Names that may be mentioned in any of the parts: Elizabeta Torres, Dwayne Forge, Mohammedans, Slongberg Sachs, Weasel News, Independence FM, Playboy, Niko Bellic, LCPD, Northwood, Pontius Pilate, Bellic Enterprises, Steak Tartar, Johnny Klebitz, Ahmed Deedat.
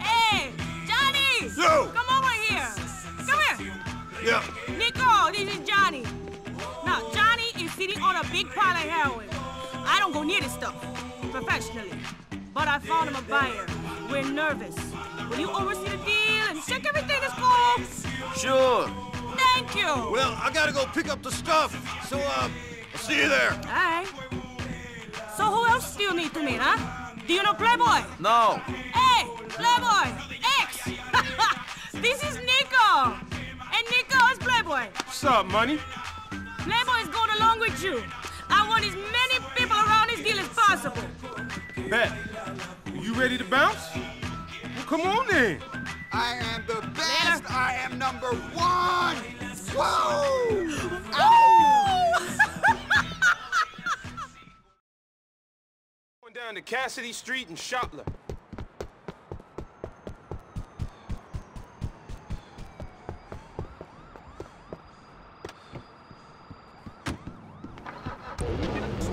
Hey, Johnny! Yo! Come over here. Come here. Yeah. Nico, this is Johnny. Now, Johnny is sitting on a big pile of heroin. I don't go near this stuff, professionally. But I found him a buyer. We're nervous. Will you oversee the deal and check everything that's cool? Sure. Thank you. Well, I gotta go pick up the stuff. So, I'll see you there. All right. So who else do you need to meet, huh? Do you know Playboy? No. Hey, Playboy, X. This is Nico. And Nico is Playboy. What's up, money? Playboy is going along with you. I want as many people around this deal as possible. Bet. You ready to bounce? Well, come on then. I am the best. Later. I am number one. Whoa! Going down to Cassidy Street and Shotler.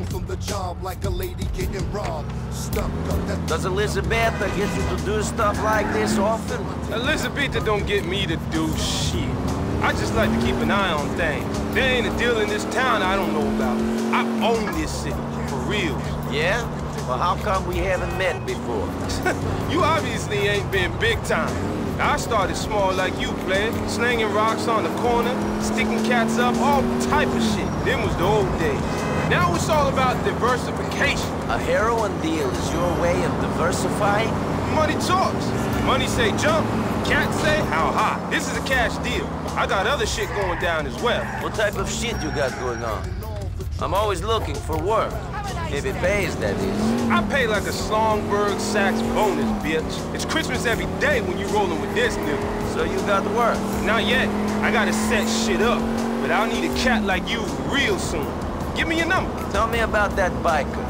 From the job like a lady getting robbed. Does Elizabeta get you to do stuff like this often? Elizabeta don't get me to do shit. I just like to keep an eye on things. There ain't a deal in this town I don't know about. I own this city, for real. Yeah? Well, how come we haven't met before? You obviously ain't been big time. I started small like you, player. Slinging rocks on the corner, sticking cats up, all type of shit. Them was the old days. Now it's all about diversification. A heroin deal is your way of diversifying? Money talks. Money say jump, cats say how high. This is a cash deal. I got other shit going down as well. What type of shit you got going on? I'm always looking for work. If it pays, that is. I pay like a Slongberg Sachs bonus, bitch. It's Christmas every day when you rolling with this nigga. So you got to work? Not yet. I gotta set shit up. But I'll need a cat like you real soon. Give me your number. Tell me about that biker.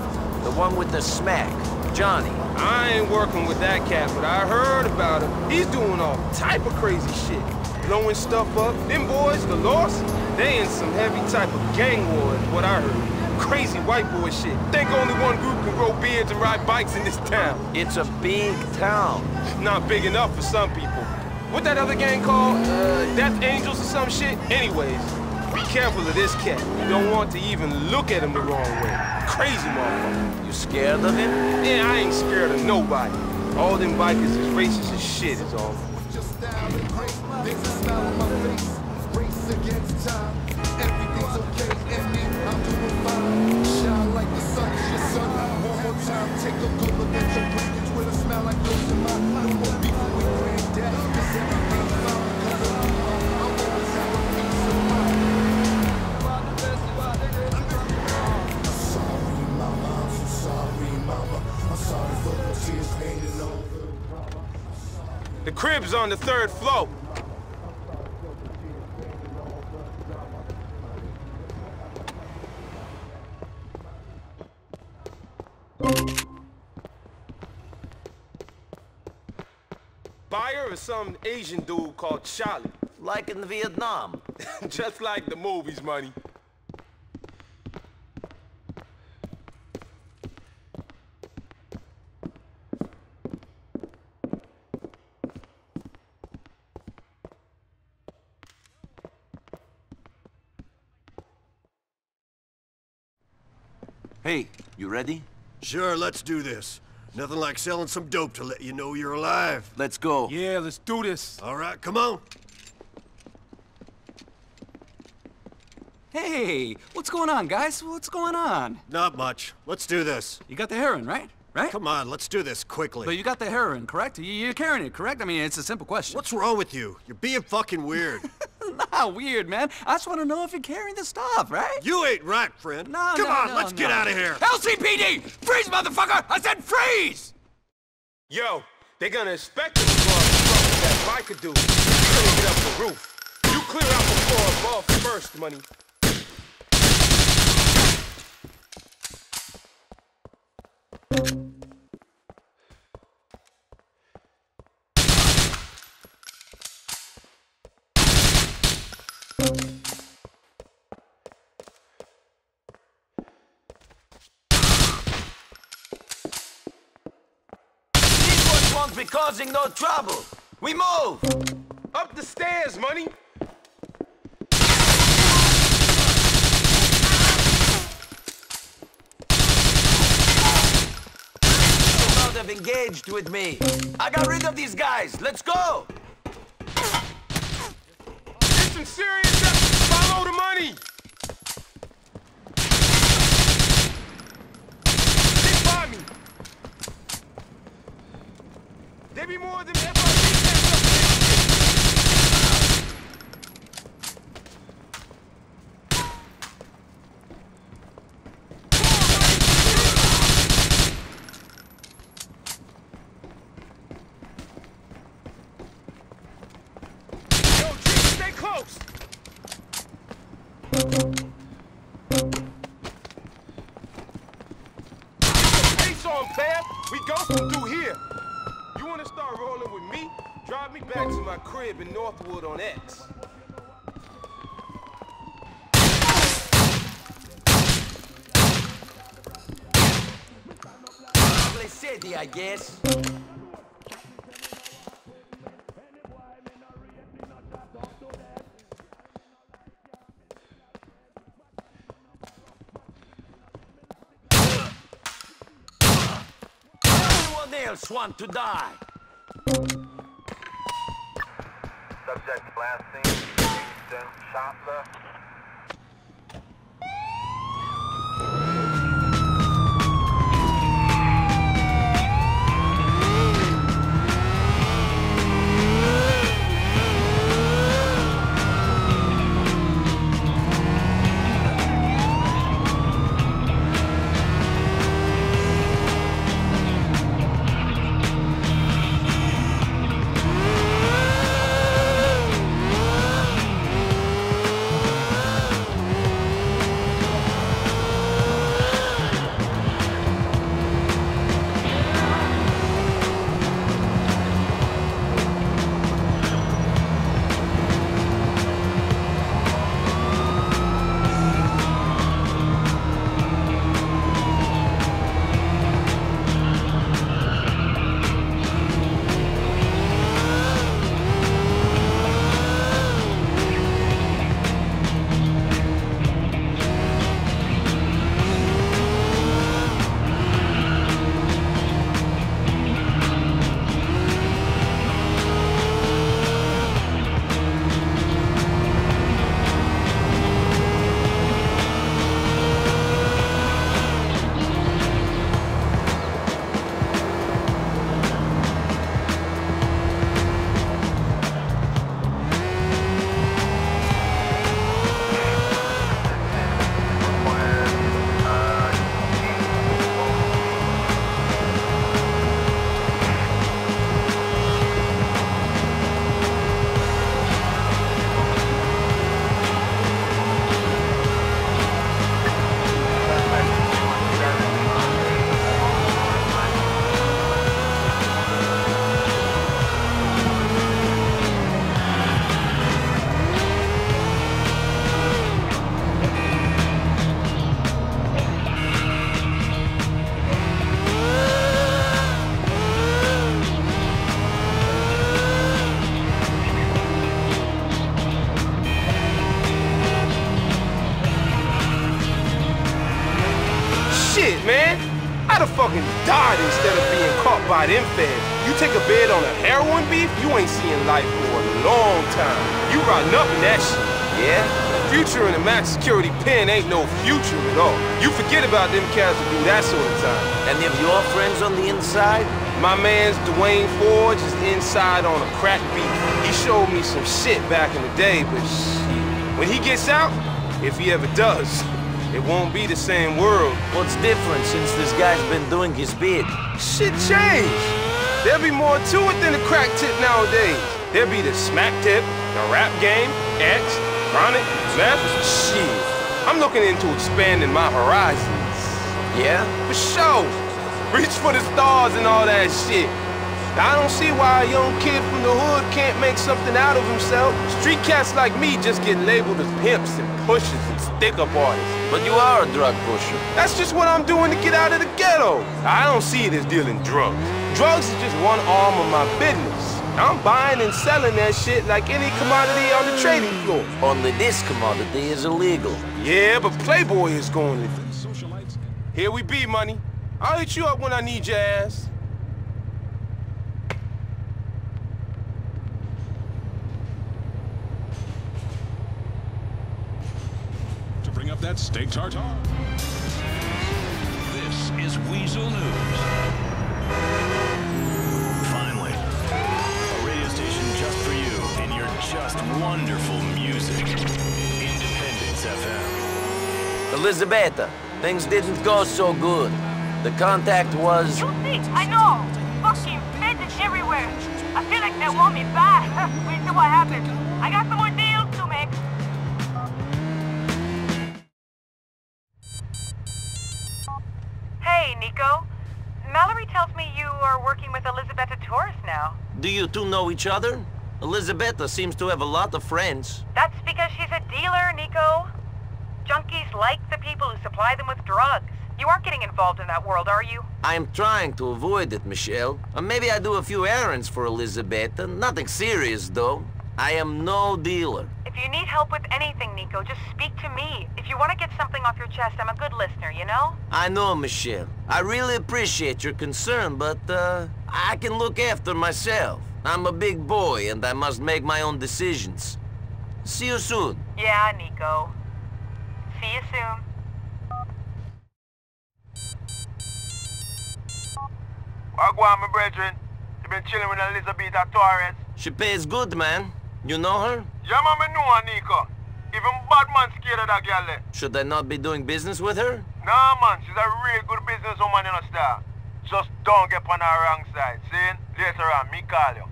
The one with the smack. Johnny. I ain't working with that cat, but I heard about him. He's doing all type of crazy shit. Blowing stuff up. Them boys, the Lost, they in some heavy type of gang war is what I heard. Crazy white boy shit. Think only one group can grow beards and ride bikes in this town. It's a big town. Not big enough for some people. What that other gang called? Death Angels or some shit? Anyways, be careful of this cat. You don't want to even look at him the wrong way. Crazy motherfucker. You scared of him? Yeah, I ain't scared of nobody. All them bikers is racist as shit is all. With your style and grace, there's a smile on my face. Race against time. Everything's okay and me. I'm doing fine. Shine like the sun is your sun. One more time, take a good look at your pockets with a smell like those in mine. No more beefing with granddad. Cause everything's fine. Cause of me, I'm always have a piece of mind. I'm sorry, mama. I'm so sorry, mama. I'm sorry for the tears hanging over. The crib's on the 3rd floor. Buyer is some Asian dude called Charlie. Like in Vietnam. Just like the movies, money. Hey, you ready? Sure, let's do this. Nothing like selling some dope to let you know you're alive. Let's go. Yeah, let's do this. All right, come on. Hey, what's going on, guys? What's going on? Not much. Let's do this. You got the heroin, right? Right? Come on, let's do this quickly. But you got the heroin, correct? You're carrying it, correct? I mean, it's a simple question. What's wrong with you? You're being fucking weird. Not weird, man. I just want to know if you're carrying the stuff, right? You ain't right, friend. No, come on, let's get out of here. LCPD! Freeze, motherfucker! I said freeze! Yo, they're gonna inspect this motherfucker that biker dude. They're gonna get up the roof. You clear out the floor above first, money. causing no trouble. We move! Up the stairs, money! You have engaged with me. I got rid of these guys. Let's go! There's some serious evidence. Follow the money! Get by me! There be more than ever. Crib in Northwood on X. Lovely city, I guess. Everyone else wants to die. Subject last seen, Houston, shot left. Them feds. You take a bid on a heroin beef, you ain't seeing life for a long time. You riding up in that shit, yeah? The future in a max security pen ain't no future at all. You forget about them cats who do that sort of time. And if your friends on the inside? My man's Dwayne Forge is inside on a crack beef. He showed me some shit back in the day, but shit. When he gets out, if he ever does, it won't be the same world. What's different since this guy's been doing his bid? Shit changed. There'll be more to it than the crack tip nowadays. There'll be the smack tip, the rap game, X, chronic, meth, shit. I'm looking into expanding my horizons. Yeah? For sure. Reach for the stars and all that shit. I don't see why a young kid from the hood can't make something out of himself. Street cats like me just get labeled as pimps and pushers and stick-up artists. But you are a drug pusher. That's just what I'm doing to get out of the ghetto. I don't see it as dealing drugs. Drugs is just one arm of my business. I'm buying and selling that shit like any commodity on the trading floor. Only this commodity is illegal. Yeah, but Playboy is going to. Here we be, money. I'll hit you up when I need your ass. To bring up that steak tartar. This is Weasel News. Just for you and your just wonderful music. Independence FM. Elizabeta, things didn't go so good. The contact was... You think? I know. Fucking bandits everywhere. I feel like they want me back. We'll see what happens. I got some more deals to make. Hey, Nico. Mallory tells me you are working with Elizabeta Torres now. Do you two know each other? Elizabeta seems to have a lot of friends. That's because she's a dealer, Nico. Junkies like the people who supply them with drugs. You aren't getting involved in that world, are you? I'm trying to avoid it, Michelle. Or maybe I do a few errands for Elizabeta. Nothing serious, though. I am no dealer. If you need help with anything, Nico, just speak to me. If you want to get something off your chest, I'm a good listener, you know? I know, Michelle. I really appreciate your concern, but, I can look after myself. I'm a big boy, and I must make my own decisions. See you soon. Yeah, Nico. See you soon. Wagwan, my brethren. You've been chilling with Elizabeta Torres. She pays good, man. You know her? Yeah, man, I know her, Nico. Even Batman's scared of that girl. Should I not be doing business with her? Nah, man. She's a really good businesswoman, you know, star. Just don't get on her wrong side, see? Later on, me call you.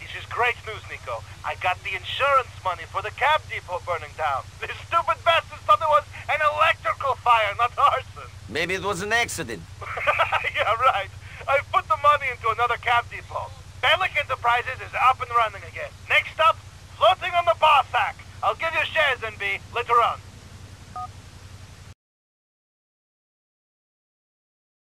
This is great news, Nico. I got the insurance money for the cab depot burning down. This stupid bastard thought it was an electrical fire, not arson. Maybe it was an accident. Yeah, right. I put the money into another cab depot. Bellic Enterprises is up and running again. Next up, floating on the bar sack. I'll give you shares, NB, later on.